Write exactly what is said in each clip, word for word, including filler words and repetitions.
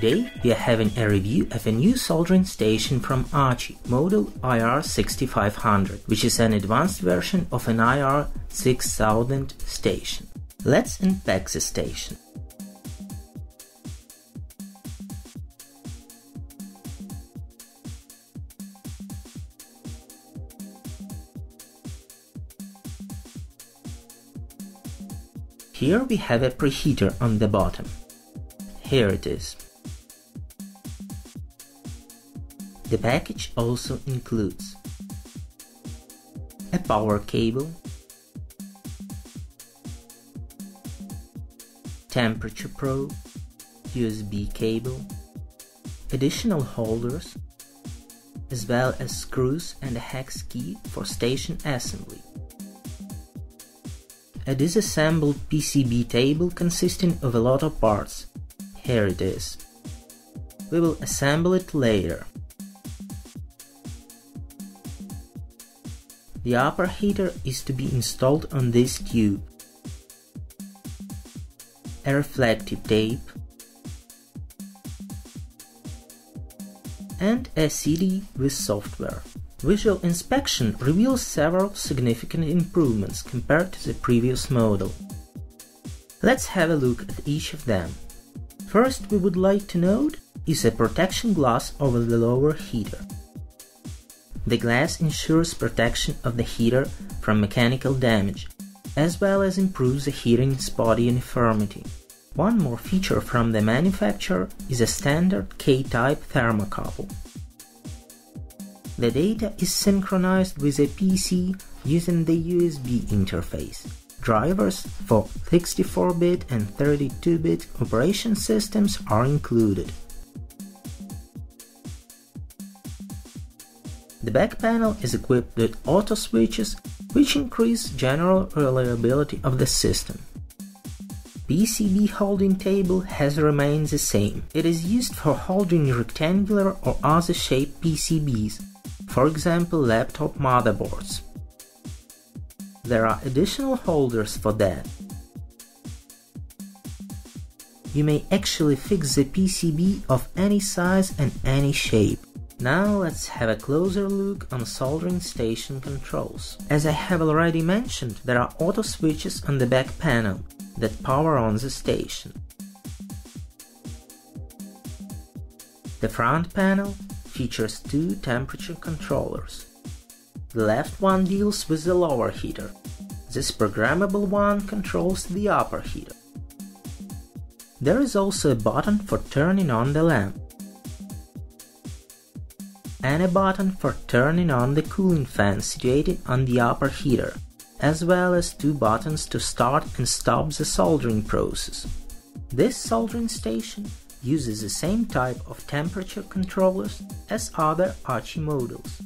Today we are having a review of a new soldering station from ACHI, model I R sixty-five hundred, which is an advanced version of an I R six thousand station. Let's unpack the station. Here we have a preheater on the bottom. Here it is. The package also includes a power cable, temperature probe, U S B cable, additional holders, as well as screws and a hex key for station assembly. A disassembled P C B table consisting of a lot of parts. Here it is. We will assemble it later. The upper heater is to be installed on this tube. A reflective tape and a C D with software. Visual inspection reveals several significant improvements compared to the previous model. Let's have a look at each of them. First, we would like to note is a protection glass over the lower heater. The glass ensures protection of the heater from mechanical damage, as well as improves the heating's body uniformity. One more feature from the manufacturer is a standard K-type thermocouple. The data is synchronized with a P C using the U S B interface. Drivers for sixty-four bit and thirty-two bit operation systems are included. The back panel is equipped with auto switches, which increase general reliability of the system. P C B holding table has remained the same. It is used for holding rectangular or other shaped P C Bs. For example, laptop motherboards. There are additional holders for that. You may actually fix the P C B of any size and any shape. Now let's have a closer look on soldering station controls. As I have already mentioned, there are auto switches on the back panel that power on the station. The front panel features two temperature controllers. The left one deals with the lower heater. This programmable one controls the upper heater. There is also a button for turning on the lamp and a button for turning on the cooling fan situated on the upper heater, as well as two buttons to start and stop the soldering process. This soldering station uses the same type of temperature controllers as other ACHI models.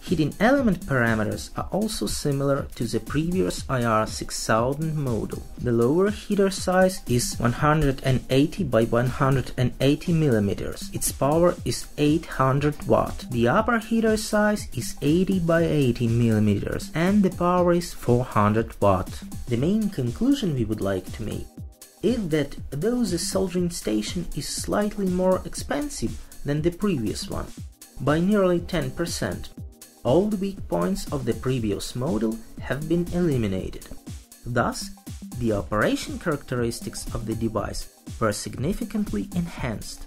Heating element parameters are also similar to the previous I R six thousand model. The lower heater size is one hundred eighty by one hundred eighty millimeters. Its power is eight hundred watts. The upper heater size is eighty by eighty millimeters and the power is four hundred watts. The main conclusion we would like to make is that though the soldering station is slightly more expensive than the previous one, by nearly ten percent, all the weak points of the previous model have been eliminated. Thus, the operation characteristics of the device were significantly enhanced.